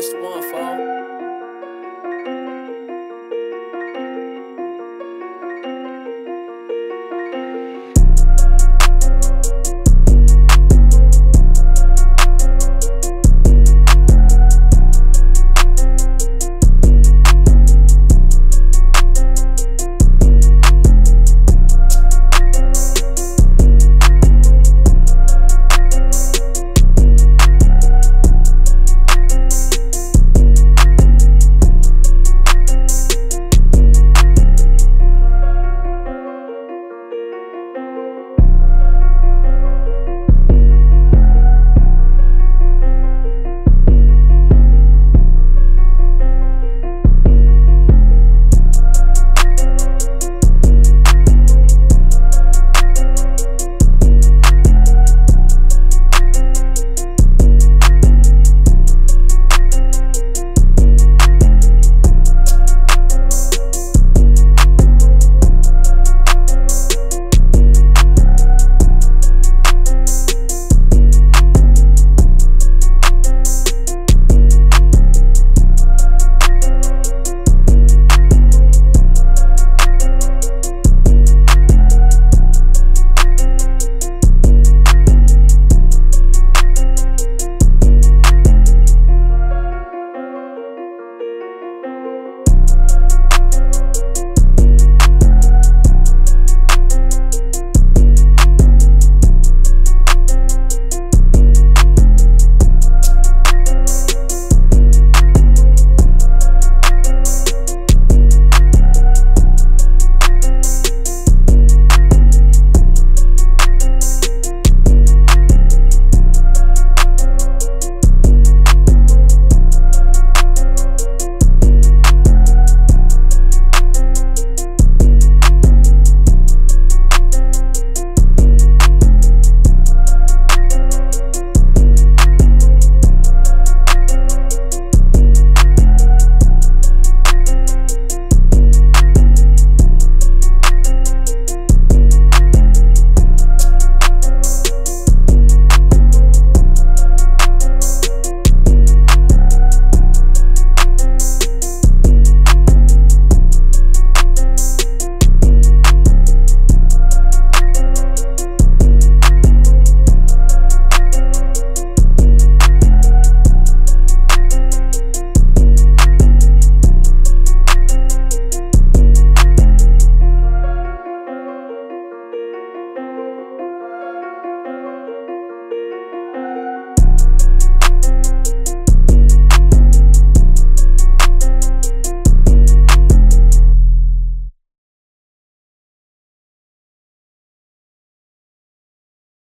It's the one, fool.